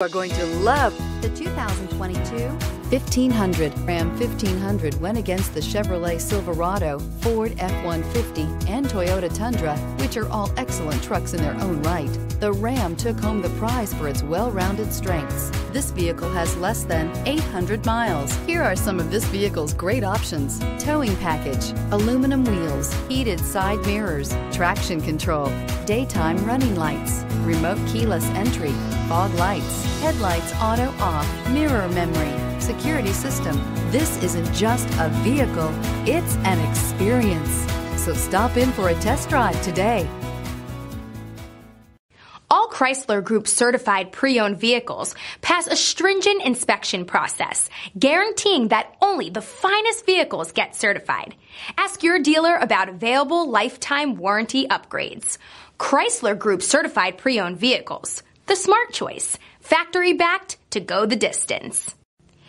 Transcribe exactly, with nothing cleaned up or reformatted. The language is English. Are going to love the two thousand twenty-two fifteen hundred. Ram fifteen hundred went against the Chevrolet Silverado, Ford F one fifty, and Toyota Tundra, which are all excellent trucks in their own right. The Ram took home the prize for its well-rounded strengths. This vehicle has less than eight hundred miles. Here are some of this vehicle's great options: towing package, aluminum wheels, heated side mirrors, traction control, daytime running lights, remote keyless entry, fog lights, headlights auto off, mirror memory, security system. This isn't just a vehicle, it's an experience. So stop in for a test drive today. All Chrysler Group certified pre-owned vehicles pass a stringent inspection process, guaranteeing that only the finest vehicles get certified. Ask your dealer about available lifetime warranty upgrades. Chrysler Group certified pre-owned vehicles. The smart choice, factory-backed to go the distance.